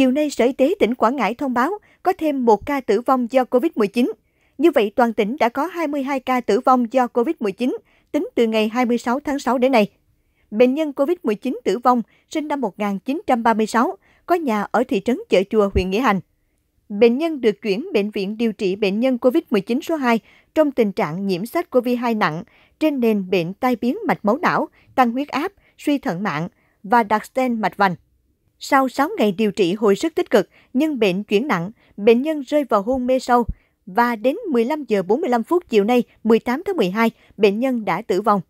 chiều nay Sở Y tế tỉnh Quảng Ngãi thông báo có thêm 1 ca tử vong do COVID-19. Như vậy, toàn tỉnh đã có 22 ca tử vong do COVID-19 tính từ ngày 26 tháng 6 đến nay. Bệnh nhân COVID-19 tử vong sinh năm 1936, có nhà ở thị trấn Chợ Chùa, huyện Nghĩa Hành. Bệnh nhân được chuyển Bệnh viện điều trị bệnh nhân COVID-19 số 2 trong tình trạng nhiễm SARS-CoV-2 nặng, trên nền bệnh tai biến mạch máu não, tăng huyết áp, suy thận mạng và đặt stent mạch vành. Sau 6 ngày điều trị hồi sức tích cực nhưng bệnh chuyển nặng, bệnh nhân rơi vào hôn mê sâu và đến 15 giờ 45 phút chiều nay, 18 tháng 12, bệnh nhân đã tử vong.